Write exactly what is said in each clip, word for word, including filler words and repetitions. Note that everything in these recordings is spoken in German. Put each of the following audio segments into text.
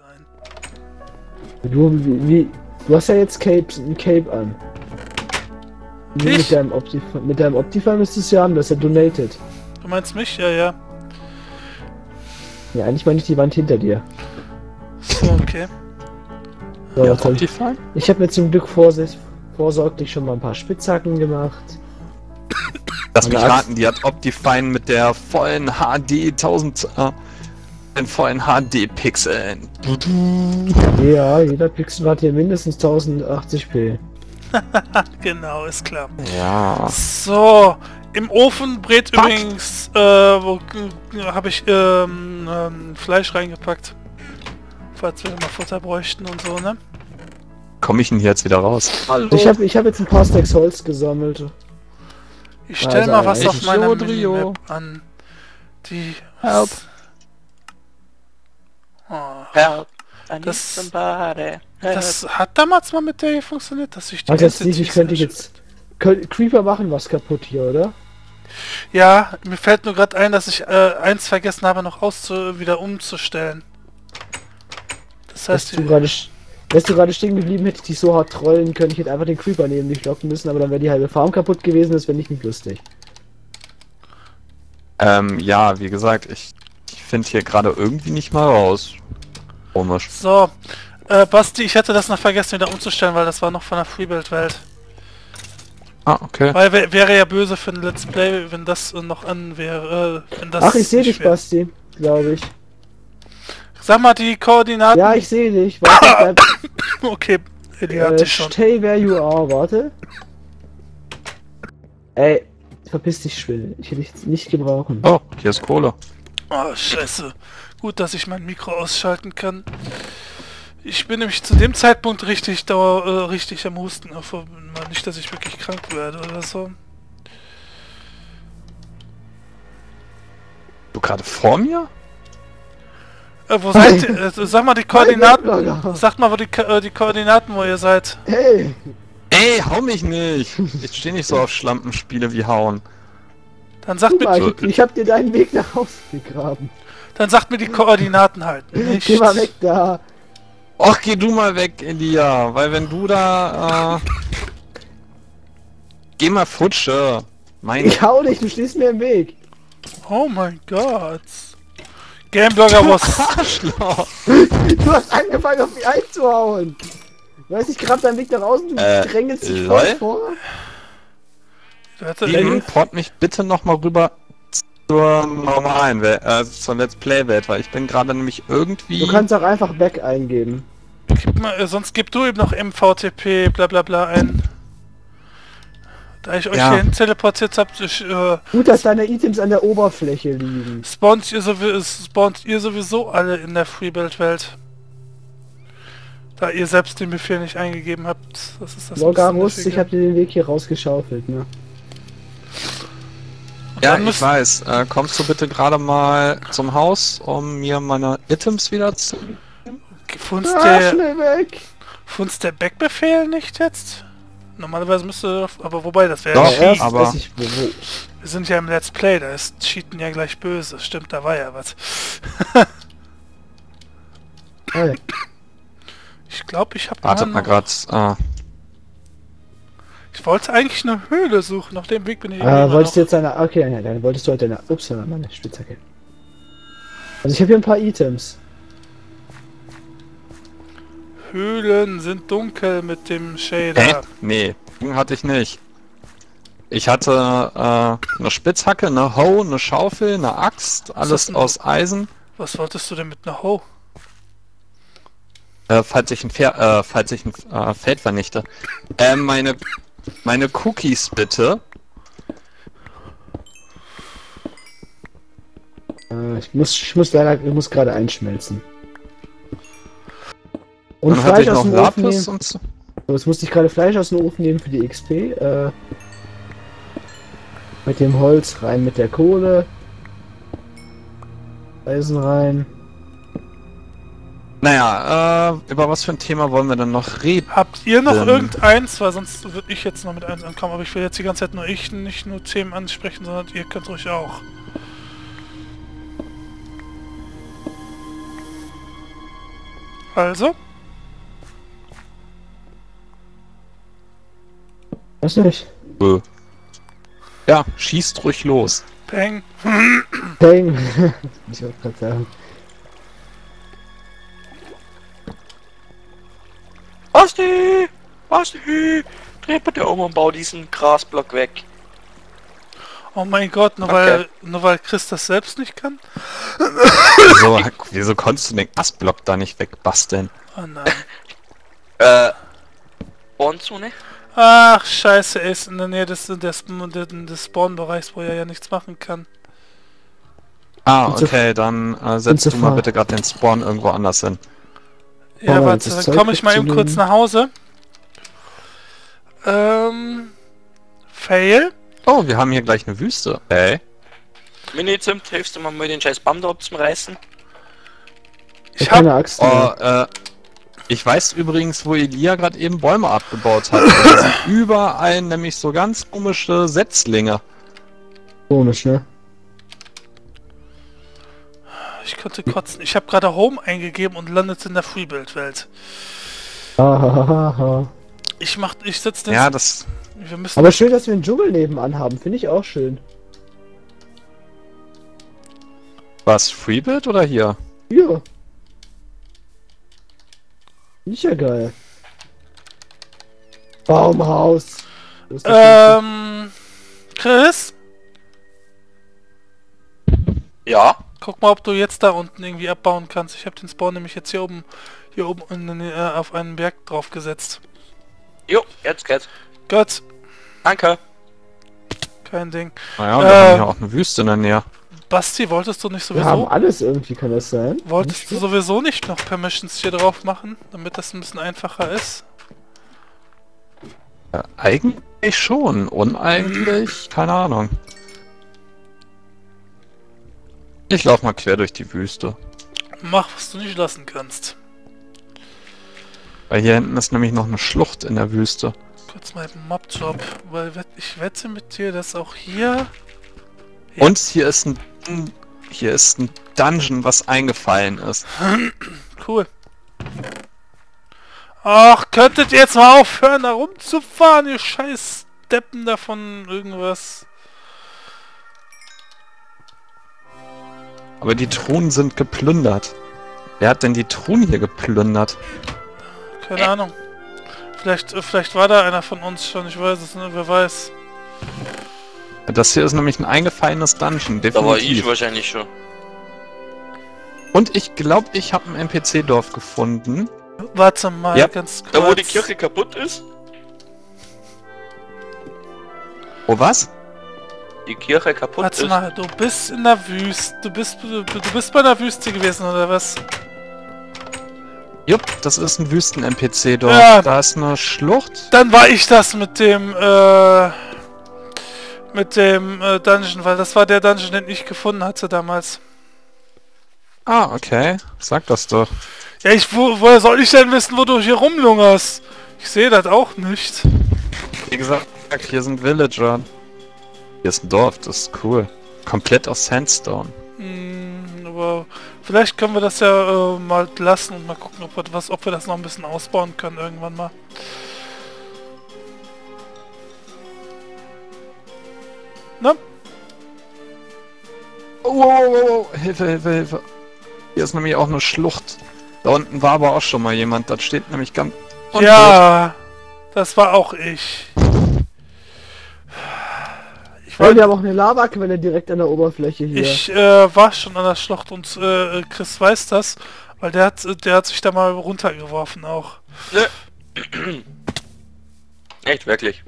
sein. Du, wie, wie, du hast ja jetzt Capes, ein Cape an. Nee, mit deinem Optifine, mit deinem Optifine müsstest du es ja haben, du hast ja donated. Du meinst mich? Ja, ja. Ja, eigentlich meine ich die Wand hinter dir. So, okay. So, ja, Optifine? Ich habe mir zum Glück vorsorglich, vorsorglich schon mal ein paar Spitzhacken gemacht. Lass mich raten, die hat Optifine mit der vollen H D tausend... Äh, den vollen H D-Pixeln. Ja, jeder Pixel hat hier mindestens tausendachtzig p. Genau, ist klar. Ja. So, im Ofen brät Pack. übrigens, äh, wo habe ich ähm, ähm, Fleisch reingepackt. Falls wir mal Futter bräuchten und so, ne? Komme ich denn hier jetzt wieder raus? Hallo. Ich habe ich hab jetzt ein paar Stacks Holz gesammelt. Ich stelle also, mal was auf meiner Minimap an. Die... Help. Oh. Help. Das, Help. Das hat damals mal mit der funktioniert, dass ich die... Also jetzt nicht, ich könnte jetzt... Könnt, Creeper machen was kaputt hier, oder? Ja, mir fällt nur gerade ein, dass ich äh, eins vergessen habe, noch auszu wieder umzustellen. Das heißt... Wärst du gerade stehen geblieben, hätte ich dich so hart trollen können, ich hätte einfach den Creeper neben dich locken müssen, aber dann wäre die halbe Farm kaputt gewesen, das wäre nicht, nicht lustig. Ähm, ja, wie gesagt, ich, ich finde hier gerade irgendwie nicht mal raus. Komisch. So, äh, Basti, ich hätte das noch vergessen wieder umzustellen, weil das war noch von der Freebuild-Welt. Ah, okay. Weil wär, wäre ja böse für ein Let's Play, wenn das noch an wäre, äh, wenn das... Ach, ich sehe dich, wär. Basti, glaube ich. Sag mal die Koordinaten. Ja, ich sehe dich. Warte, bleib... Okay, die äh, hatte ich schon. Stay where you are, warte. Ey, verpiss dich, Schwindel. Ich hätte dich jetzt nicht gebrauchen. Oh, hier ist Kohle. Oh, scheiße. Gut, dass ich mein Mikro ausschalten kann. Ich bin nämlich zu dem Zeitpunkt richtig, dauer, äh, richtig am Husten. Auf, nicht, dass ich wirklich krank werde oder so. Du gerade vor mir? Äh, wo seid ihr? Äh, sag mal die Koordinaten. Sagt mal wo die, äh, die Koordinaten, wo ihr seid. Hey! Ey, hau mich nicht! Ich stehe nicht so auf Schlampenspiele wie hauen. Dann sagt mir... Ich, ich hab dir deinen Weg nach Hause gegraben. Dann sagt mir die Koordinaten halt nicht. Geh mal weg da! Och, geh du mal weg, Elia! Weil wenn du da... Äh... Geh mal futsche! Meine... Ich hau dich, du stehst mir im Weg! Oh mein Gott! Gameblogger was Arschloch! Du hast angefangen auf mich einzuhauen! Weiß ich grab deinen Weg nach außen, du äh, drängelst dich voll vor. Eben, port mich bitte nochmal rüber zur normalen Welt, äh, zur Let's Play Welt, weil ich bin gerade nämlich irgendwie... Du kannst auch einfach back eingeben. Gib mal, äh, sonst gib du eben noch M V T P blablabla bla bla ein. Da ich euch ja. hierhin teleportiert hab, ich, äh, gut, dass deine Items an der Oberfläche liegen. Spawnt ihr, sowie spawnt ihr sowieso alle in der Freebuild-Welt. Da ihr selbst den Befehl nicht eingegeben habt. Das ist das Loggarus, ich hab dir den Weg hier rausgeschaufelt, ne? Und ja, ich weiß. Äh, kommst du bitte gerade mal zum Haus, um mir meine Items wieder zu... Funst der... weg! Funst der Back-Befehl nicht jetzt? Normalerweise müsste, aber wobei, das wäre ja Cheat, aber wir sind ja im Let's Play, da ist Cheaten ja gleich böse, stimmt, da war ja was. Hey. Ich glaube, ich habe... Wartet mal gerade. Ah. Ich wollte eigentlich eine Höhle suchen, auf dem Weg bin ich... Ah, wolltest du jetzt eine... Okay, nein, dann wolltest du halt eine... Ups, meine Spitzhacke. Also ich habe hier ein paar Items. Höhlen sind dunkel mit dem Shader. Hä? Nee, hatte ich nicht. Ich hatte äh, eine Spitzhacke, eine Hoe, eine Schaufel, eine Axt, alles aus Eisen. Was wolltest du denn mit einer Hoe? Äh, falls ich ein, Fer äh, falls ich ein äh, Feld vernichte. Äh, meine, meine Cookies bitte. Äh, ich muss, ich muss leider, ich muss gerade einschmelzen. Und dann Fleisch ich aus dem Ofen nehmen. Und so. So, jetzt musste ich gerade Fleisch aus dem Ofen nehmen für die X P. Äh, mit dem Holz rein, mit der Kohle. Eisen rein. Naja, äh, über was für ein Thema wollen wir denn noch reden? Habt ihr noch irgendeins? Weil sonst würde ich jetzt noch mit eins ankommen. Aber ich will jetzt die ganze Zeit nur ich, nicht nur Themen ansprechen, sondern ihr könnt ruhig auch. Also? Weiß nicht. Ja, schießt ruhig los. Peng. Peng. Ich wollte gerade sagen. Basti! Basti! Dreh bitte um und bau diesen Grasblock weg. Oh mein Gott, nur okay. weil nur weil Chris das selbst nicht kann? Wieso, wieso konntest du den Grasblock da nicht wegbasteln? Oh nein. äh... Spawnzone? Ach, scheiße, er ist in der Nähe des, des, des Spawn-Bereichs, wo er ja nichts machen kann. Ah, okay, dann äh, setzt du mal bitte gerade den Spawn irgendwo anders hin. Ja, oh, warte, dann komme ich mal eben kurz nach Hause. Ähm... Fail? Oh, wir haben hier gleich eine Wüste. Hey. Mini-Zimt, hilfst du mal mit den scheiß Baum da oben zu reißen? Ich, ich hab... keine Axt. Oh, äh... Ich weiß übrigens, wo Elia gerade eben Bäume abgebaut hat. Da sind überall nämlich so ganz komische Setzlinge. Komisch, ne? Ich könnte kotzen. Ich habe gerade Home eingegeben und landete in der Freebuild-Welt. Ich mach... Ich setz den... Ja, das... Wir müssen aber schön, dass wir einen Dschungel nebenan haben. Finde ich auch schön. Was? Freebuild oder hier? Hier. Nicht ja geil. Baumhaus. Ähm... Chris? Ja? Guck mal, ob du jetzt da unten irgendwie abbauen kannst. Ich habe den Spawn nämlich jetzt hier oben hier oben in, äh, auf einen Berg drauf gesetzt. Jo, jetzt geht's. Gut. Danke. Kein Ding. Naja, wir äh, haben ja auch eine Wüste in der Nähe. Basti, wolltest du nicht sowieso... Wir haben alles irgendwie, kann das sein? Wolltest du sowieso nicht noch Permissions hier drauf machen, damit das ein bisschen einfacher ist? Ja, eigentlich schon, uneigentlich, keine Ahnung. Ich lauf mal quer durch die Wüste. Mach, was du nicht lassen kannst. Weil hier hinten ist nämlich noch eine Schlucht in der Wüste. Kurz mal einen Mobjob, weil ich wette mit dir, dass auch hier... Ja. Und hier ist ein... Hier ist ein Dungeon, was eingefallen ist. Cool. Ach, könntet ihr jetzt mal aufhören, da rumzufahren, ihr scheiß Deppen davon irgendwas. Aber die Truhen sind geplündert. Wer hat denn die Truhen hier geplündert? Keine Ahnung. Vielleicht, vielleicht war da einer von uns schon, ich weiß es nicht, wer weiß. Das hier ist nämlich ein eingefallenes Dungeon, definitiv. Da war ich wahrscheinlich schon. Und ich glaube, ich habe ein N P C-Dorf gefunden. Warte mal, ja. Ganz kurz. Da, wo die Kirche kaputt ist? Oh, was? Die Kirche kaputt Warte ist? Warte mal, du bist in der Wüste. Du bist, du, du bist bei der Wüste gewesen, oder was? Jupp, das ist ein Wüsten-N P C-Dorf. Ja. Da ist eine Schlucht. Dann war ich das mit dem, äh... Mit dem äh, Dungeon, weil das war der Dungeon, den ich gefunden hatte damals. Ah, okay. Sag das doch. Ja, ich, wo, woher soll ich denn wissen, wo du hier rumlungerst? Ich sehe das auch nicht. Wie gesagt, hier sind Villager. Hier ist ein Dorf, das ist cool. Komplett aus Sandstone. Mm, aber vielleicht können wir das ja äh, mal lassen und mal gucken, ob wir, was, ob wir das noch ein bisschen ausbauen können irgendwann mal. Ne? Oh, oh, oh, Hilfe, Hilfe, Hilfe. Hier ist nämlich auch eine Schlucht. Da unten war aber auch schon mal jemand. Da steht nämlich ganz... Ja, das war auch ich. Ich wollte ja auch eine Lavaquelle direkt an der Oberfläche hier. Ich äh, war schon an der Schlucht und äh, Chris weiß das, weil der hat, der hat sich da mal runtergeworfen auch. Ne. Echt, wirklich.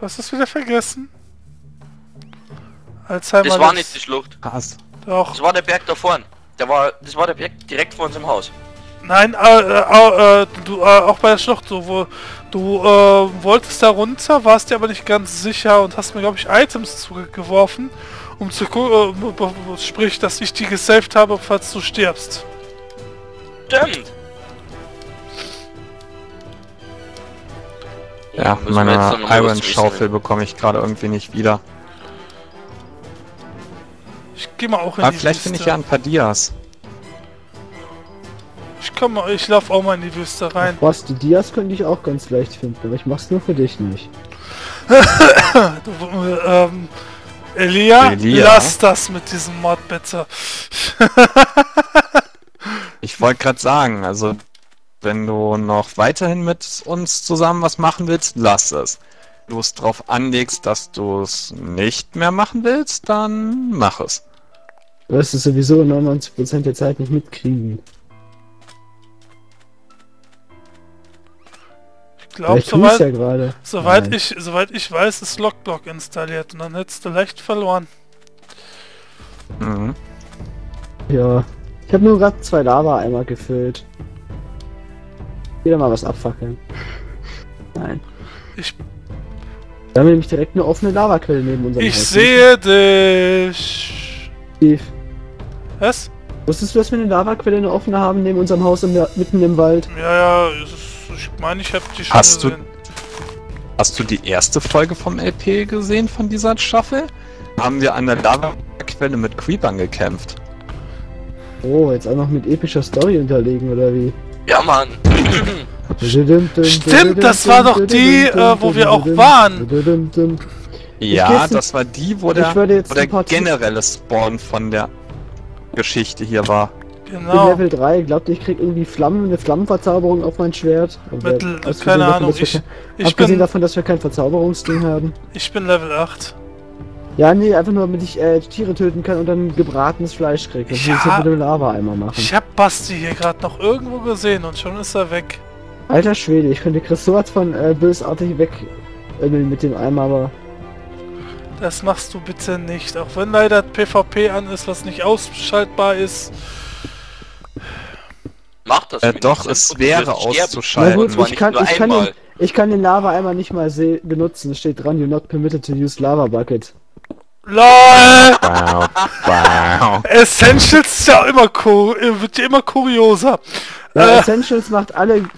Hast du es wieder vergessen? Alzheimer, das war nicht die Schlucht. Krass. Doch. Das war der Berg da vorne. Der war, das war der Berg direkt vor uns im Haus. Nein, äh, äh, äh, du, äh, auch bei der Schlucht. Du, wo, du äh, wolltest da runter, warst dir aber nicht ganz sicher und hast mir, glaube ich, Items zugeworfen, um zu gucken, äh, sprich, dass ich die gesaved habe, falls du stirbst. Stimmt. Ja, meine Iron-Schaufel bekomme ich gerade irgendwie nicht wieder. Ich geh mal auch in die Wüste. Aber vielleicht finde ich ja ein paar Dias. Ich komm, ich lauf auch mal in die Wüste rein. Was, die Dias könnte ich auch ganz leicht finden, aber ich mach's nur für dich nicht. du, ähm, Elia, Elia, lass das mit diesem Mod bitte. Ich wollte gerade sagen, also wenn du noch weiterhin mit uns zusammen was machen willst, lass es. Wenn du es drauf anlegst, dass du es nicht mehr machen willst, dann mach es. Du wirst es sowieso neunundneunzig Prozent der Zeit nicht mitkriegen. Ich glaube, soweit, ja soweit, ich, soweit ich weiß, ist Lockdog installiert und dann hättest du leicht verloren. Mhm. Ja, ich habe nur gerade zwei Lava-Eimer gefüllt. Wieder mal was abfackeln. Nein. Ich... Da haben wir nämlich direkt eine offene Lavaquelle neben unserem Ich Haus. Sehe dich! Steve. Was? Wusstest du, dass wir eine Lavaquelle eine offene haben neben unserem Haus im, mitten im Wald? Ja, ja, es ist... Ich meine, ich habe die schon hast gesehen. Du, hast du die erste Folge vom L P gesehen von dieser Staffel? Haben wir an der Lava-Quelle mit Creepern gekämpft. Oh, jetzt auch noch mit epischer Story unterlegen, oder wie? Ja, Mann! Stimmt, das war doch die, äh, wo wir auch waren! Ja, das war die, wo der, wo der generelle Spawn von der Geschichte hier war. Genau. In Level drei, glaubt ihr, ich krieg irgendwie Flammen, eine Flammenverzauberung auf mein Schwert? Mit, keine davon, Ahnung, ich, ich abgesehen bin, davon, dass wir kein Verzauberungsding haben. Ich bin Level acht. Ja, nee, einfach nur, damit ich äh, Tiere töten kann und dann gebratenes Fleisch krieg. Das muss ich jetzt mit dem Lava-Eimer machen. Ich hab Basti hier gerade noch irgendwo gesehen und schon ist er weg. Alter Schwede, ich könnte Chris sowas von äh, bösartig weg äh, mit dem Eimer, aber... Das machst du bitte nicht, auch wenn leider P V P an ist, was nicht ausschaltbar ist. Mach das äh, doch, es wäre auszuschalten. Na gut, ich, kann, ich, kann den, ich kann den Lava-Eimer nicht mal benutzen. Es steht dran, you're not permitted to use Lava Bucket. LOL! Wow, wow. Essentials ist ja immer, wird ja immer kurioser. Ja, äh. Essentials macht alle,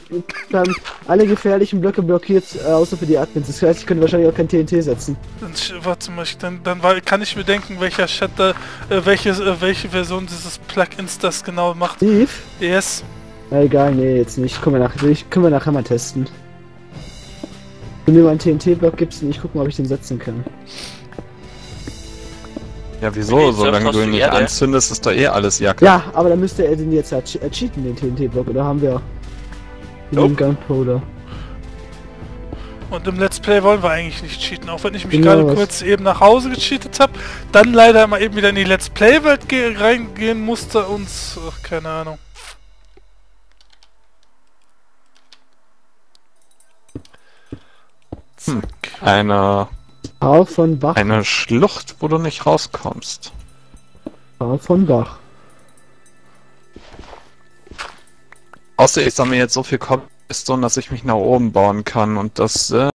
dann, alle gefährlichen Blöcke blockiert, äh, außer für die Admins. Das heißt, ich könnte wahrscheinlich auch kein T N T setzen. Dann, warte mal, dann, dann kann ich mir denken, welcher Shatter, äh, welche, äh, welche Version dieses Plugins das genau macht. Steve? Yes? Na, egal, nee, jetzt nicht. Können wir, nach, können wir nachher mal testen. Wenn du mir mal einen T N T-Block gibst, und ich guck mal, ob ich den setzen kann. Ja, wieso? Solange du ihn nicht anzündest, ist doch eh alles Jacke. Ja, aber dann müsste er den jetzt halt cheaten, den T N T-Block, oder haben wir den Gunpowder. Und im Let's Play wollen wir eigentlich nicht cheaten, auch wenn ich mich gerade kurz eben nach Hause gecheatet habe, dann leider mal eben wieder in die Let's Play-Welt reingehen musste und... Ach, keine Ahnung. Hm, einer... Karl von Bach. Eine Schlucht, wo du nicht rauskommst. Karl von Bach. Außer ich sammle jetzt so viel Cobblestone, dass ich mich nach oben bauen kann und das äh,